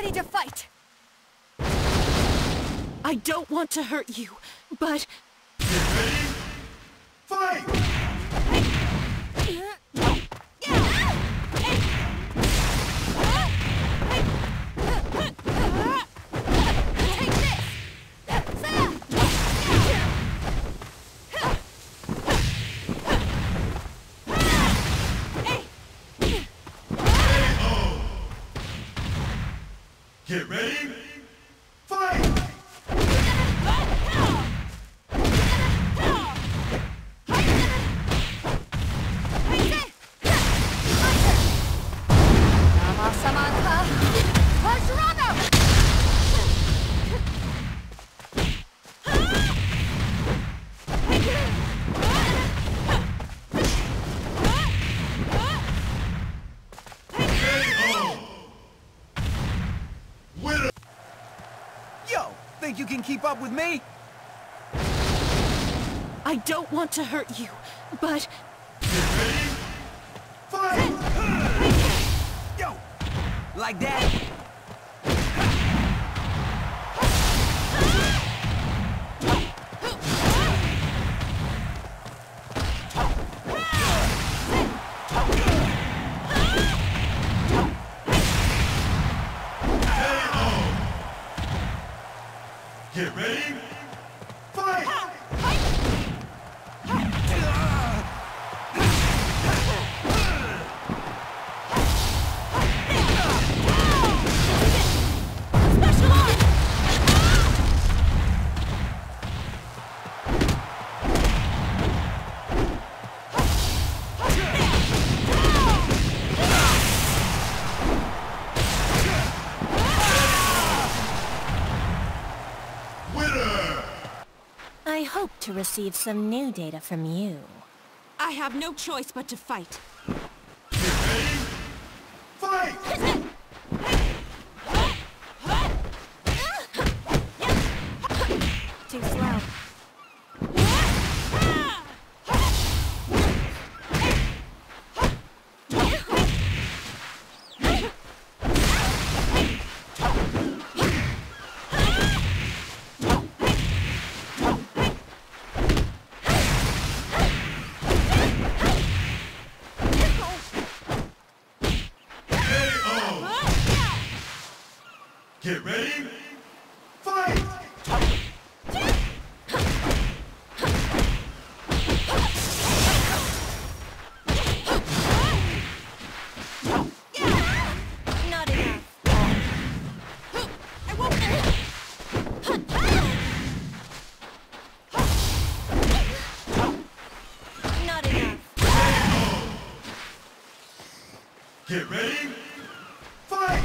ready to fight! I don't want to hurt you, but... Get ready? Fight! Get ready, fight! Think you can keep up with me? I don't want to hurt you, but... Get ready? Fight! Yo! Like that? Get ready, fight! Special I hope to receive some new data from you. I have no choice but to fight. Get ready? Fight! Too slow. Get ready, fight! Not enough. I won't hurt. Not enough. Get ready, fight!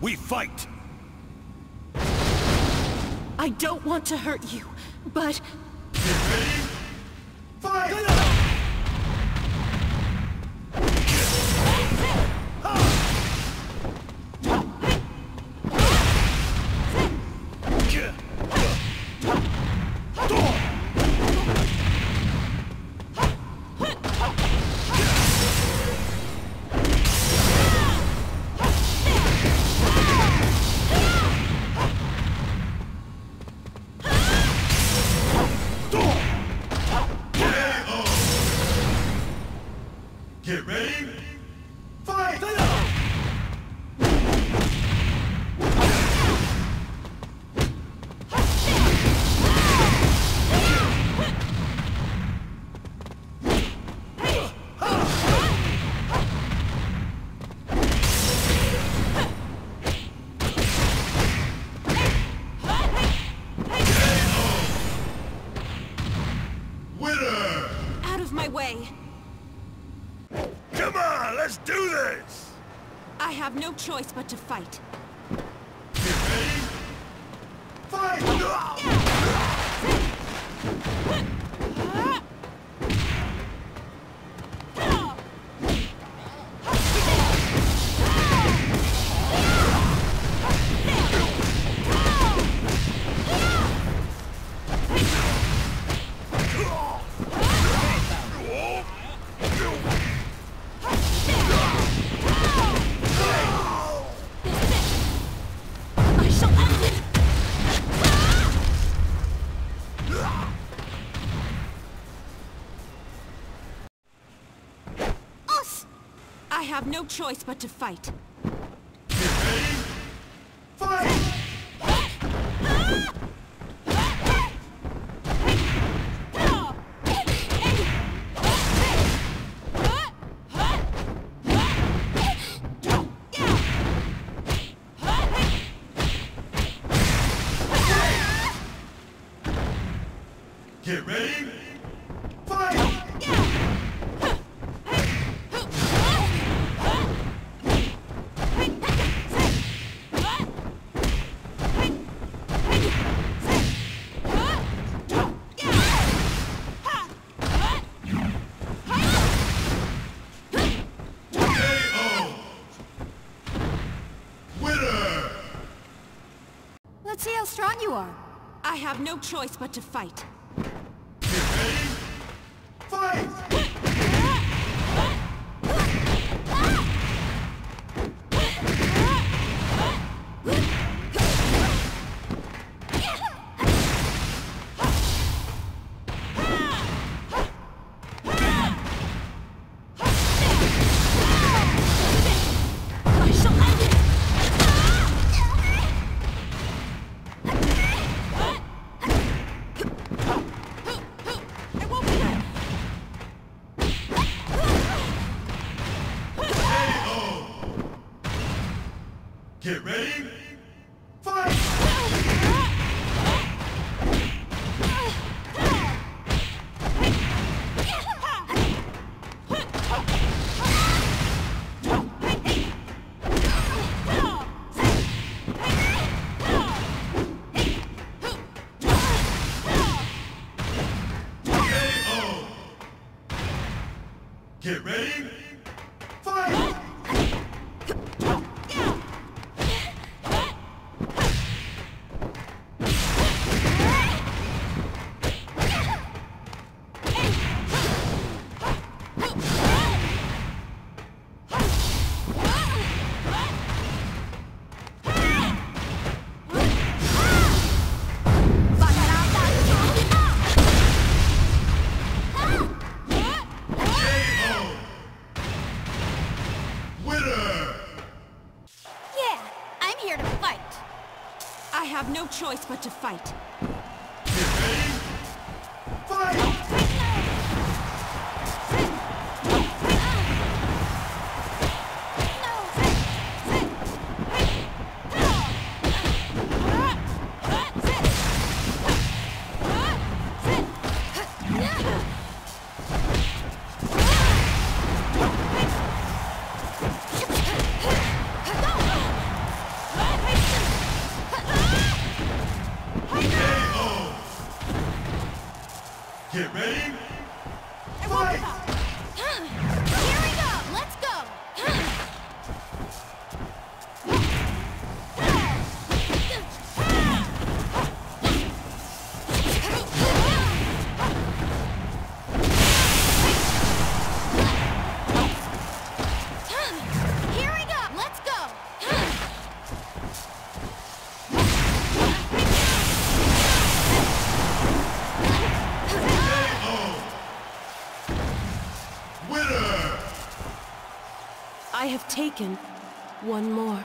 We fight! I don't want to hurt you, but... Get ready? Fight! Get ready, fight! Winner! Out of my way! Come on, let's do this! I have no choice but to fight. Get ready? I have no choice but to fight. Get ready. See how strong you are. I have no choice but to fight. Get ready? KO! Get ready? I have no choice but to fight. Get ready? Fight! Here we go! Let's go! Here we go! Let's go! I have taken one more.